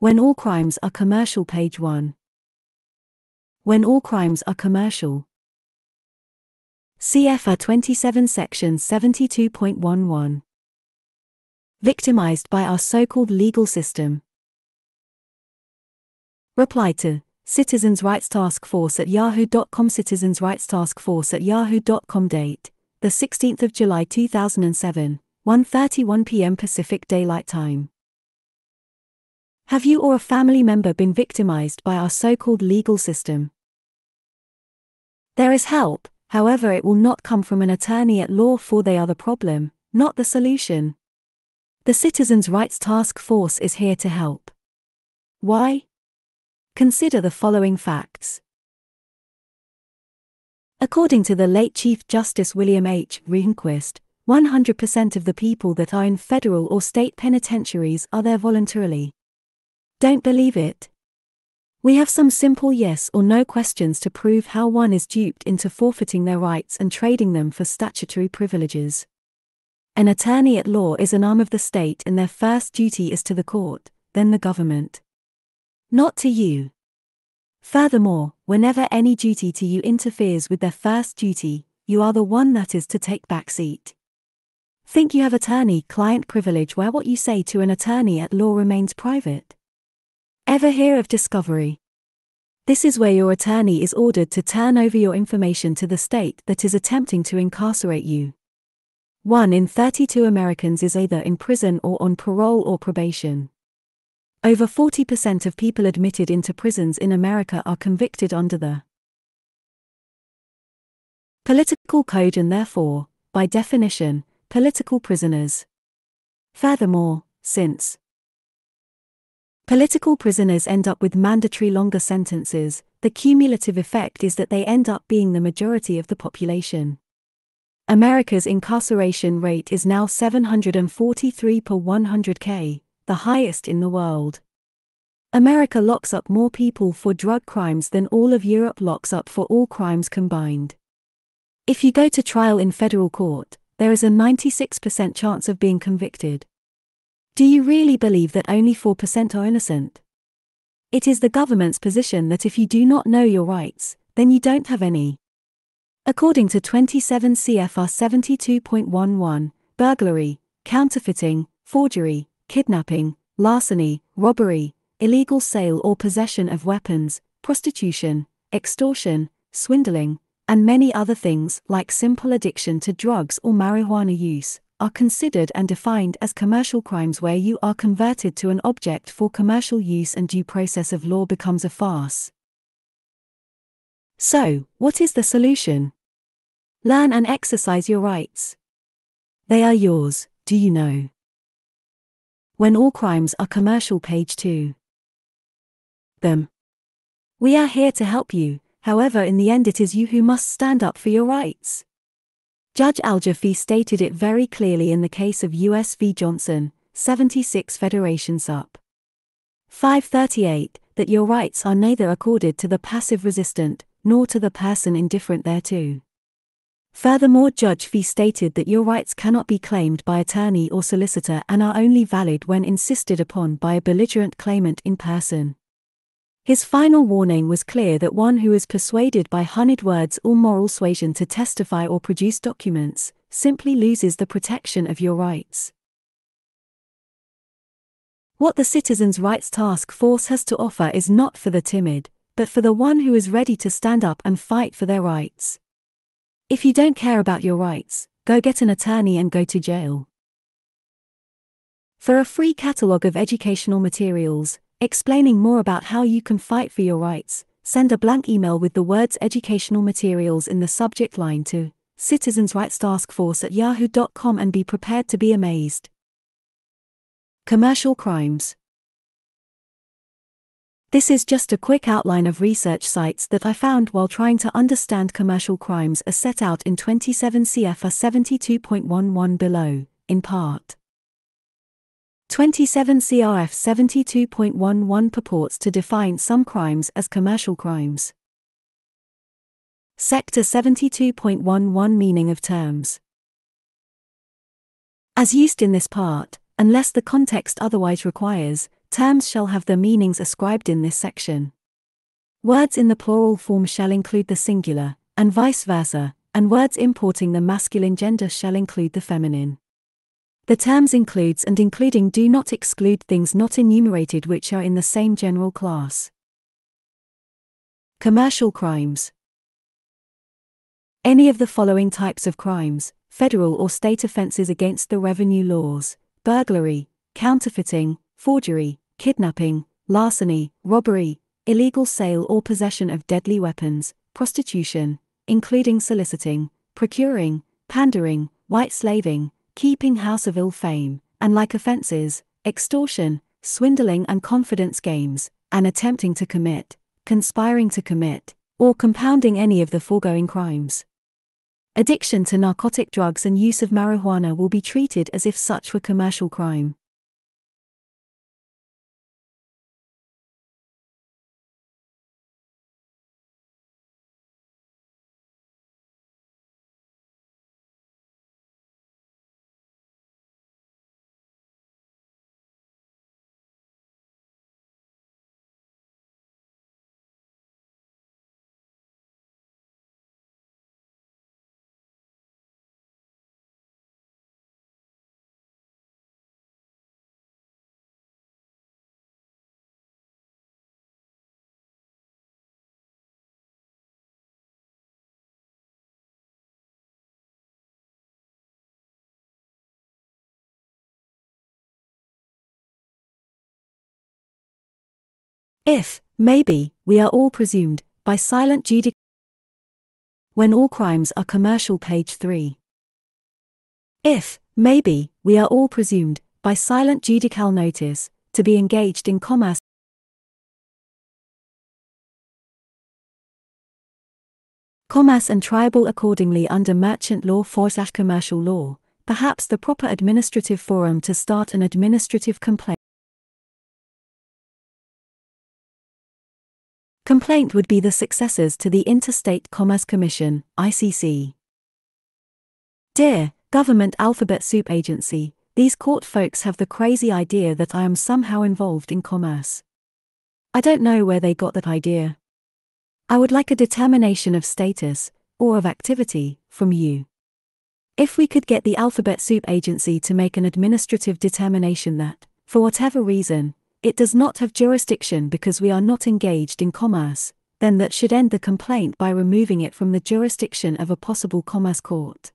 When all crimes are commercial, page 1. When all crimes are commercial. CFR 27 Section 72.11. Victimized by our so-called legal system. Reply to Citizens' Rights Task Force at yahoo.com. Citizens' Rights Task Force at yahoo.com. Date, the 16th of July 2007, 1:31 p.m. Pacific Daylight Time. Have you or a family member been victimized by our so-called legal system? There is help, however it will not come from an attorney at law, for they are the problem, not the solution. The Citizens' Rights Task Force is here to help. Why? Consider the following facts. According to the late Chief Justice William H. Rehnquist, 100% of the people that are in federal or state penitentiaries are there voluntarily. Don't believe it? We have some simple yes or no questions to prove how one is duped into forfeiting their rights and trading them for statutory privileges. An attorney at law is an arm of the state, and their first duty is to the court, then the government. Not to you. Furthermore, whenever any duty to you interferes with their first duty, you are the one that is to take back seat. Think you have attorney-client privilege where what you say to an attorney at law remains private? Ever hear of discovery? This is where your attorney is ordered to turn over your information to the state that is attempting to incarcerate you. 1 in 32 Americans is either in prison or on parole or probation. Over 40% of people admitted into prisons in America are convicted under the political code and therefore, by definition, political prisoners. Furthermore, since political prisoners end up with mandatory longer sentences, the cumulative effect is that they end up being the majority of the population. America's incarceration rate is now 743 per 100,000. The highest in the world. America locks up more people for drug crimes than all of Europe locks up for all crimes combined. If you go to trial in federal court, there is a 96% chance of being convicted. Do you really believe that only 4% are innocent? It is the government's position that if you do not know your rights, then you don't have any. According to 27 CFR 72.11, burglary, counterfeiting, forgery, kidnapping, larceny, robbery, illegal sale or possession of weapons, prostitution, extortion, swindling, and many other things like simple addiction to drugs or marijuana use, are considered and defined as commercial crimes where you are converted to an object for commercial use and due process of law becomes a farce. So, what is the solution? Learn and exercise your rights. They are yours, do you know? When all crimes are commercial, page 2. Them. We are here to help you, however in the end it is you who must stand up for your rights. Judge Alger Fee stated it very clearly in the case of U.S. v. Johnson, 76 Federation Sup. 538, that your rights are neither accorded to the passive resistant, nor to the person indifferent thereto. Furthermore, Judge Fee stated that your rights cannot be claimed by attorney or solicitor and are only valid when insisted upon by a belligerent claimant in person. His final warning was clear that one who is persuaded by honeyed words or moral suasion to testify or produce documents, simply loses the protection of your rights. What the Citizens' Rights Task Force has to offer is not for the timid, but for the one who is ready to stand up and fight for their rights. If you don't care about your rights, go get an attorney and go to jail. For a free catalogue of educational materials, explaining more about how you can fight for your rights, send a blank email with the words educational materials in the subject line to citizensrightstaskforce@yahoo.com and be prepared to be amazed. Commercial crimes. This is just a quick outline of research sites that I found while trying to understand commercial crimes as set out in 27 CFR 72.11 below, in part. 27 CRF 72.11 purports to define some crimes as commercial crimes. Sector 72.11 meaning of terms. As used in this part, unless the context otherwise requires, terms shall have the meanings ascribed in this section. Words in the plural form shall include the singular, and vice versa, and words importing the masculine gender shall include the feminine. The terms includes and including do not exclude things not enumerated which are in the same general class. Commercial crimes. Any of the following types of crimes, federal or state offenses against the revenue laws: burglary, counterfeiting, forgery, kidnapping, larceny, robbery, illegal sale or possession of deadly weapons, prostitution, including soliciting, procuring, pandering, white slaving, keeping house of ill fame, and like offenses, extortion, swindling and confidence games, and attempting to commit, conspiring to commit, or compounding any of the foregoing crimes. Addiction to narcotic drugs and use of marijuana will be treated as if such were commercial crime. If, maybe, we are all presumed, by silent judicature, when all crimes are commercial, page 3. If, maybe, we are all presumed, by silent judicial notice, to be engaged in commerce, and tribal accordingly under merchant law / commercial law, perhaps the proper administrative forum to start an administrative complaint would be the successors to the Interstate Commerce Commission, ICC. Dear Government Alphabet Soup Agency, these court folks have the crazy idea that I am somehow involved in commerce. I don't know where they got that idea. I would like a determination of status, or of activity, from you. If we could get the Alphabet Soup Agency to make an administrative determination that, for whatever reason, it does not have jurisdiction because we are not engaged in commerce, then that should end the complaint by removing it from the jurisdiction of a possible commerce court.